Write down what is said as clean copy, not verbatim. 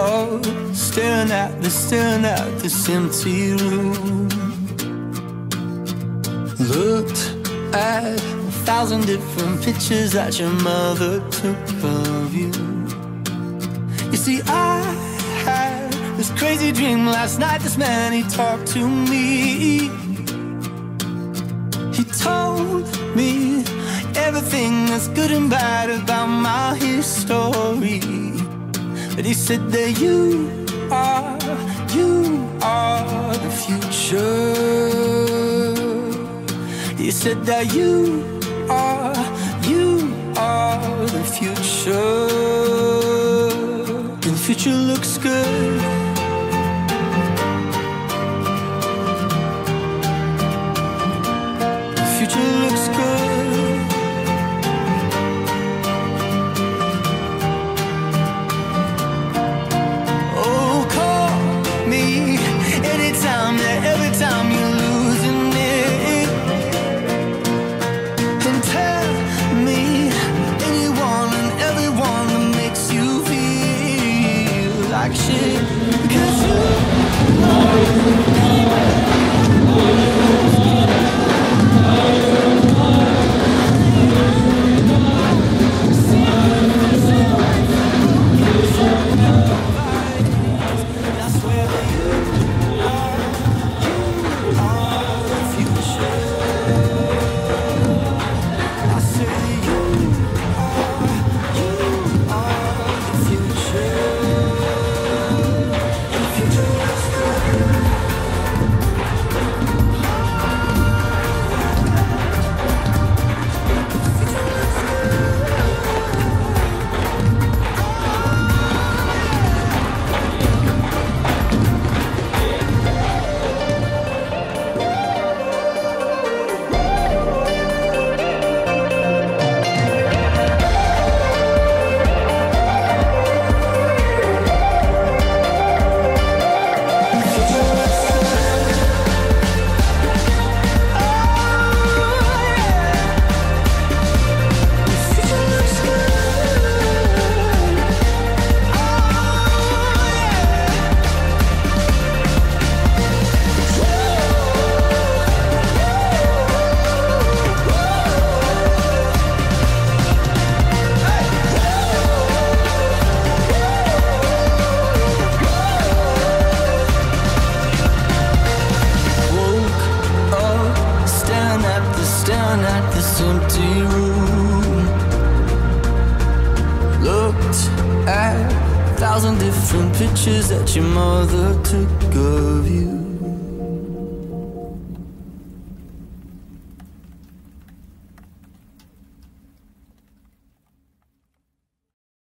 Oh, staring at this empty room. Looked at 1,000 different pictures that your mother took of you. You see, I had this crazy dream last night. This man, he talked to me. He told me everything that's good and bad about my history. But he said that you are the future. He said that you are the future. And the future looks good. The future looks good. Empty room. Looked at 1,000 different pictures that your mother took of you.